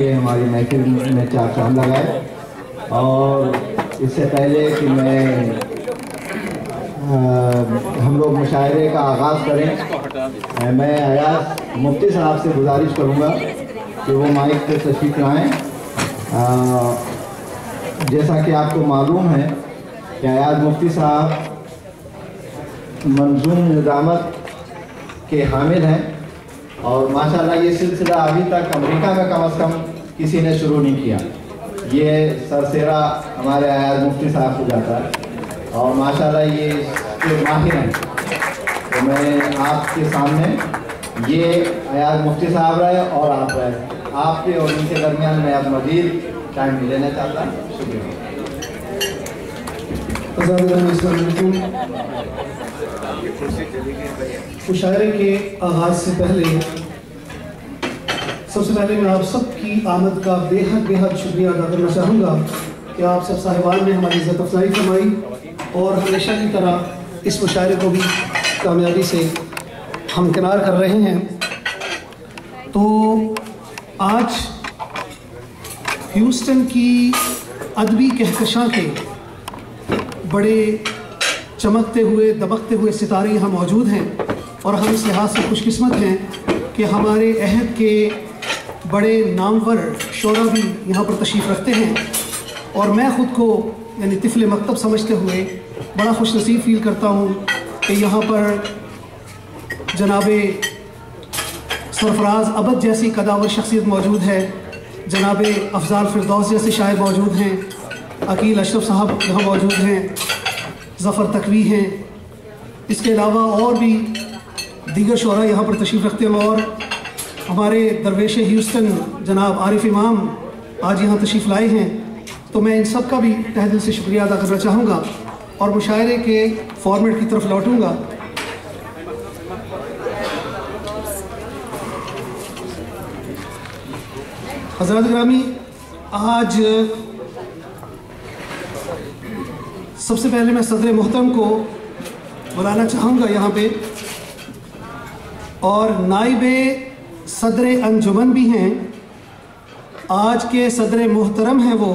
हमारी महफिल में चार चांद लगाए। और इससे पहले कि हम लोग मुशायरे का आगाज़ करें, मैं अयाज़ मुफ्ती साहब से गुजारिश करूँगा कि वो माइक पर तशरीफ़ लाएँ। जैसा कि आपको मालूम है कि अयाज़ मुफ्ती साहब मंसूर निज़ामत के हामिल हैं और माशाल्लाह ये सिलसिला अभी तक अमेरिका में कम अज़ कम किसी ने शुरू नहीं किया। ये सरसेरा हमारे अयाज़ मुफ्ती साहब को जाता है और माशाल्लाह ये इसके माहिर हैं। तो मैं आपके सामने ये अयाज़ मुफ्ती साहब रहे और आप रहे, आपके और इनके दरमियान मैं अब मज़ीद टाइम भी लेना चाहता हूँ। शुक्रिया। मुशायरे के आगाज़ से पहले सबसे पहले मैं आप सबकी आमद का बेहद बेहद शुक्रिया अदा करना चाहूँगा कि आप सब साहिबान ने हमारी इज़्ज़त अफज़ाई फरमाई और हमेशा की तरह इस मुशायरे को भी कामयाबी से हमकिनार कर रहे हैं। तो आज ह्यूस्टन की अदबी कहकशां के बड़े चमकते हुए दबकते हुए सितारे यहाँ मौजूद हैं और हम इस लिहाज से खुशकिस्मत हैं कि हमारे अहद के बड़े नामवर शोरा भी यहाँ पर तशरीफ़ रखते हैं। और मैं ख़ुद को यानी तिफले मकतब समझते हुए बड़ा खुश नसीब फील करता हूँ कि यहाँ पर जनाबे सरफ़राज़ आबिद जैसी कदावर शख्सियत मौजूद है, जनाबे अफजान फिरदौस जैसे शायर मौजूद हैं, अकील अशरफ साहब यहाँ मौजूद हैं, ज़फ़र तकवी हैं, इसके अलावा और भी दीगर शोरा यहाँ पर तशरीफ़ रखते हैं। और हमारे दरवेश ह्यूस्टन जनाब आरिफ इमाम आज यहाँ तशरीफ़ लाए हैं। तो मैं इन सब का भी तहे दिल से शुक्रिया अदा करना चाहूँगा और मुशायरे के फॉर्मेट की तरफ लौटूँगा। हज़रात ग्रामी, आज सबसे पहले मैं सदर मोहतरम को बुलाना चाहूँगा यहाँ पे, और नाइबे सदर अंजुमन भी हैं, आज के सदर मोहतरम हैं वो।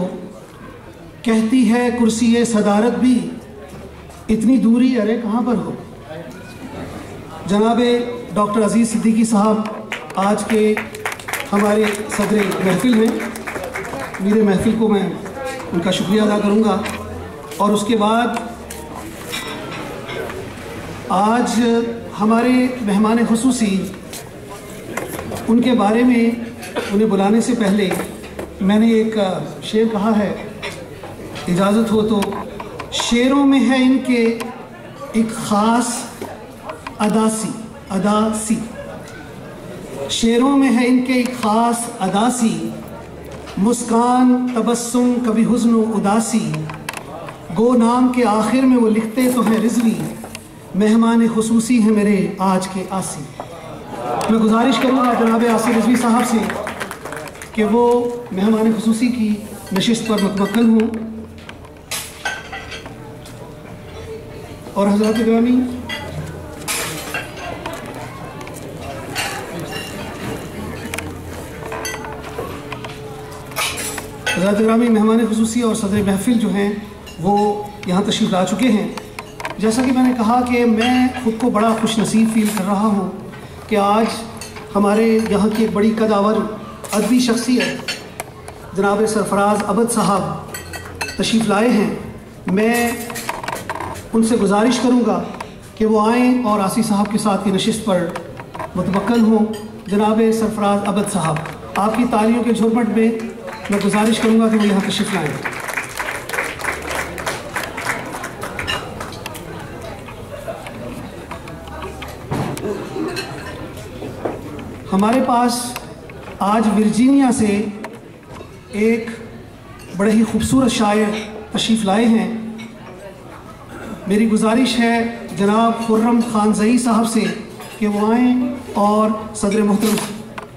कहती है कुर्सी सदारत भी इतनी दूरी, अरे कहाँ पर हो। जनाबे डॉक्टर अज़ीज़ सिद्दीक़ी साहब आज के हमारे सदर महफिल में, मेरे महफिल को मैं उनका शुक्रिया अदा करूँगा। और उसके बाद आज हमारे मेहमान खुसूसी, उनके बारे में उन्हें बुलाने से पहले मैंने एक शेर कहा है, इजाज़त हो तो। शेरों में है इनके एक ख़ास अदासी, अदासी शेरों में है इनके एक ख़ास अदासी, मुस्कान तबस्सुम कभी हुज़्न उदासी, गो नाम के आखिर में वो लिखते तो हैं रिजवी, मेहमान खुसूसी हैं मेरे आज के आसी। मैं गुजारिश करूँगा जनाब आसी रिजवी साहब से कि वो मेहमान खुसूसी की नशिस्त पर मुतवक्किल हों। और हज़रात ग्रामी, मेहमान खुसूसी और सदर महफिल जो हैं वो यहाँ तशरीफ़ ला चुके हैं। जैसा कि मैंने कहा कि मैं ख़ुद को बड़ा खुश नसीब फील कर रहा हूँ कि आज हमारे यहाँ की एक बड़ी कदावर अदबी शख्सियत जनाब सरफ़राज़ आबिद साहब तशरीफ़ लाए हैं। मैं उनसे गुजारिश करूँगा कि वो आएँ और आसी साहब के साथ की नशिस्त पर मुतवक्किल हों। जनाब सरफ़राज़ आबिद साहब, आपकी तालियों के झुरमट में मैं गुजारिश करूँगा कि वो यहाँ तशरीफ़ लाएँ। हमारे पास आज वर्जीनिया से एक बड़े ही खूबसूरत शायर तशरीफ़ लाए हैं। मेरी गुजारिश है जनाब खुर्रम खान जई साहब से कि वो आएँ और सदर मोहतरम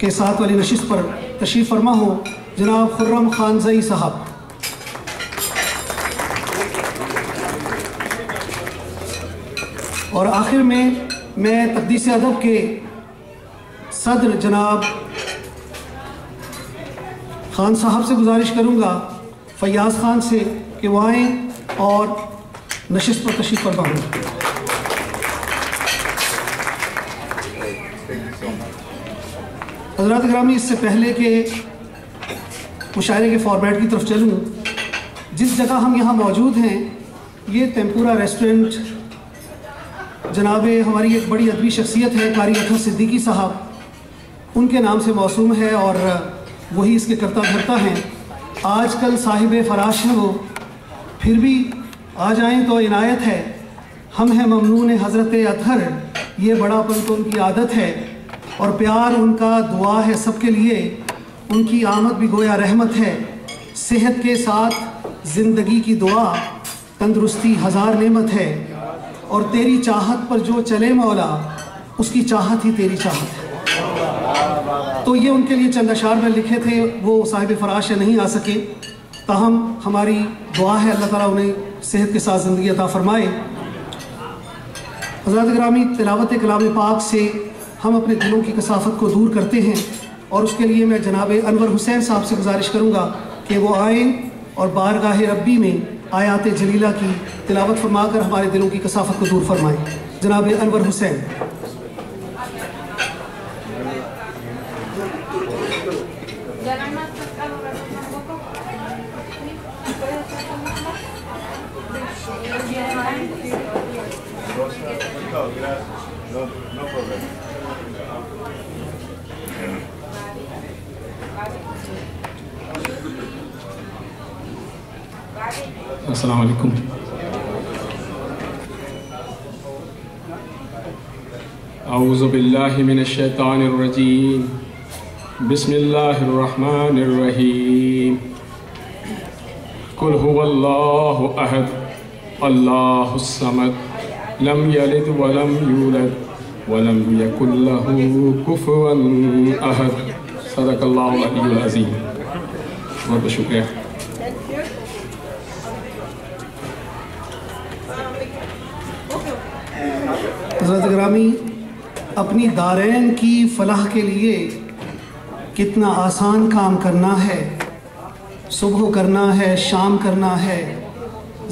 के साथ वाली नशिस्त पर तशरीफ़ फरमा हो। जनाब खुर्रम खान जई साहब, और आखिर में मैं तक़दीस अदब के सदर जनाब खान साहब से गुजारिश करूँगा, फ़याज़ ख़ान से, कि वो आएँ और नशिस्त पर तशरीफ़ फरमा हों। हज़रात गिरामी, इससे पहले के मुशायरे के फॉर्मेट की तरफ चलूँ, जिस जगह हम यहाँ मौजूद हैं ये तैंपूरा रेस्टोरेंट जनाब हमारी एक बड़ी अदबी शख्सियत है क़ारी अतहर सिद्दीकी साहब, उनके नाम से मौसूम है और वही इसके कर्ता धरता हैं। आजकल साहिब फराश हैं वो, फिर भी आ जाएँ तो इनायत है। हम हैं ममनून हज़रत अतहर, ये बड़ापन तो उनकी आदत है और प्यार उनका दुआ है सबके लिए। उनकी आमद भी गोया रहमत है, सेहत के साथ ज़िंदगी की दुआ, तंदरुस्ती हज़ार नेमत है। और तेरी चाहत पर जो चले मौला, उसकी चाहत ही तेरी चाहत है। तो ये उनके लिए चंद अशार में लिखे थे, वो साहिब फराश नहीं आ सके, ताहम हमारी दुआ है अल्लाह ताला उन्हें सेहत के साथ ज़िंदगी अता फ़रमाए। हज़रात गिरामी, तिलावत कलाम पाक से हम अपने दिलों की कसाफत को दूर करते हैं और उसके लिए मैं जनाब अनवर हुसैन साहब से गुजारिश करूँगा कि वो आएँ और बारगाह रब्बी में आयात जलीला की तिलावत फरमा कर हमारे दिलों की कसाफत को दूर फरमाएँ। जनाब अनवर हुसैन। अस्सलाम वालेकुम। अऊज़ु बिल्लाहि मिनश शैतानिर रजीम। बिस्मिल्लाहिर रहमानिर रहीम। कुल हुवल्लाहु अहद, अल्लाहुस समद, लम यलिद व लम यूलद व लम यकुल लहू कुफुवन अहद। सदक़ल्लाहुल अलीयुल अज़ीम। बहुत बहुत शुक्रिया। हज़रात गिरामी, अपनी दारैन की फलाह के लिए कितना आसान काम करना है। सुबह करना है, शाम करना है,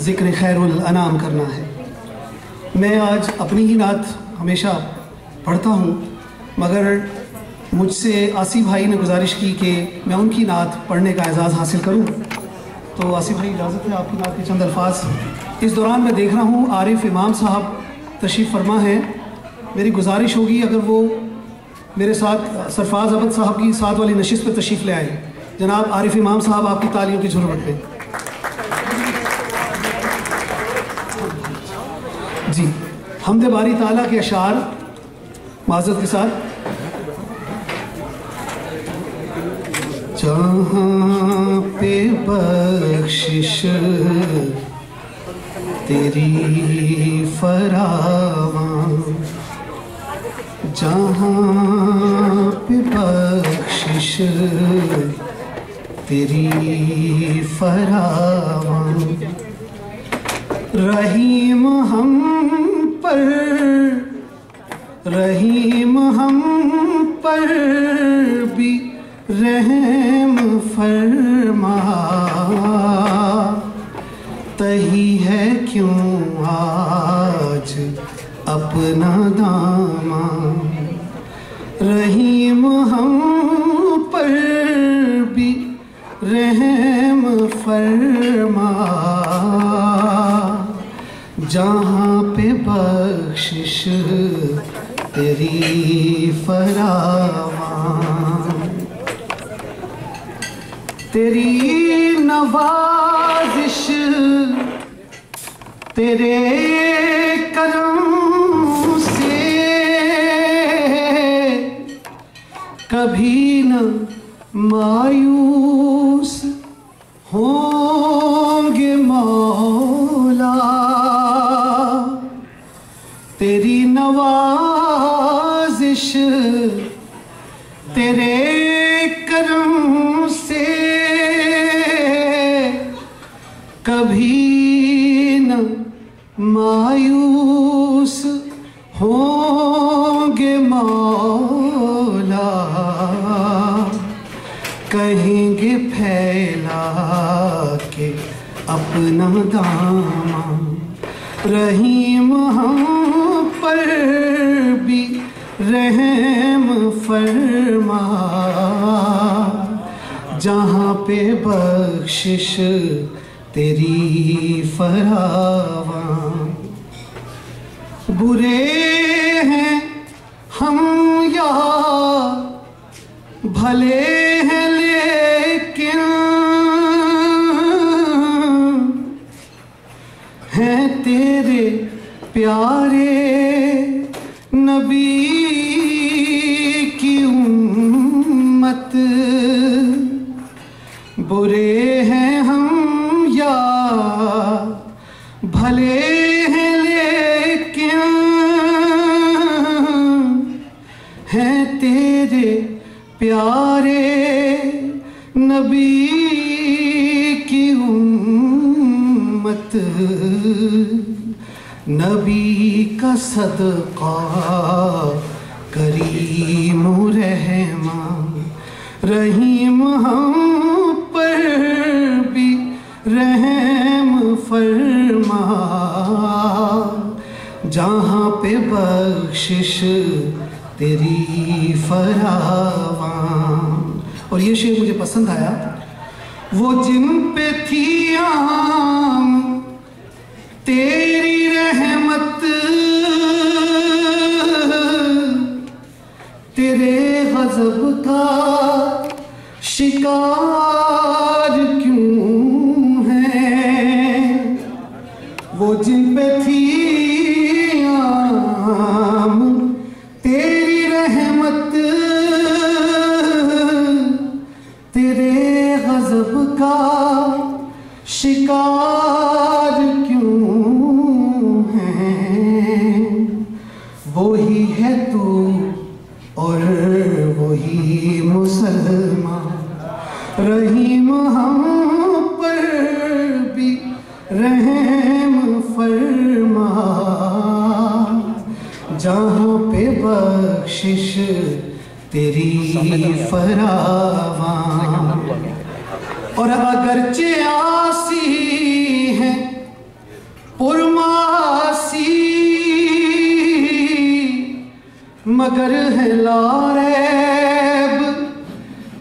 ज़िक्र खैरुल अनाम करना है। मैं आज अपनी ही नात हमेशा पढ़ता हूँ, मगर मुझसे आसी भाई ने गुजारिश की कि मैं उनकी नात पढ़ने का एजाज़ हासिल करूँ। तो आसी भाई, इजाज़त है आपकी नात के चंद अल्फाज। इस दौरान मैं देख रहा हूँ आरिफ इमाम साहब तशरीफ़ फरमा है। मेरी गुजारिश होगी अगर वो मेरे साथ सरफ़राज़ आबिद साहब की साथ वाली नशिस्त पर तशरीफ़ ले आए। जनाब आरिफ इमाम साहब, आपकी तालियों की ज़रूरत है जी। हमद बारी ताला के अशार माज़रत के साथ। जहाँ पे बख्शिश तेरी फरावां, जहाँ पे बख्शिश तेरी फरावां। रहीम हम पर, रहीम हम पर भी रहम फरमा। तही है क्यों आज अपना दामा। रहीम हम पर भी रहम फरमा। जहाँ पे बख्शिश तेरी फरावां। तेरी नवाजिश तेरे करम से कभी न मायूस होंगे मौला। तेरी नवाजिश तेरे करम से कभी मायूस होंगे मौला। कहेंगे फैला के अपना दामा, रहीम हम पर भी रहम फरमा, जहाँ पे बख्शिश तेरी फरावान। बुरे हैं हम या भले हैं लेकिन हैं तेरे प्यारे नबी की उम्मत। बुरे हैं हम या भले हैं लेकिन हैं तेरे प्यारे नबी की उम्मत। नबी का सदका करीम रहमा, रहीम हम पर भी रहम फरमा, जहाँ पे बख्शिश तेरी फरावान। और ये शेर मुझे पसंद आया, वो जिन पे थी आम तेरी रहमत, तेरे गजब का शिकार क्यों है। वो जिन पे थी आम तेरी रहमत, तेरे गजब का शिकार क्यों है। वही है तू और वही मुसलमान, रहीम हम पर भी रहम फरमा, जहाँ पे बख्शिश तेरी फरावान। और अगरचे आसी है पुरमासी, मगर है लारेब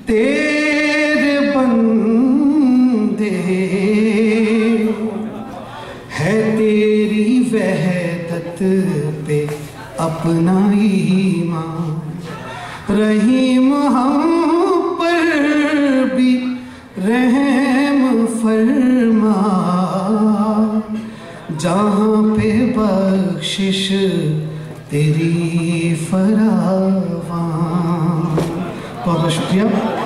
तेरी है, तेरी वहदत पे अपना ईमान, रहीम हम पर भी रहम फरमा, जहाँ पे बख्शिश तेरी फरावान। बहुत शुक्रिया।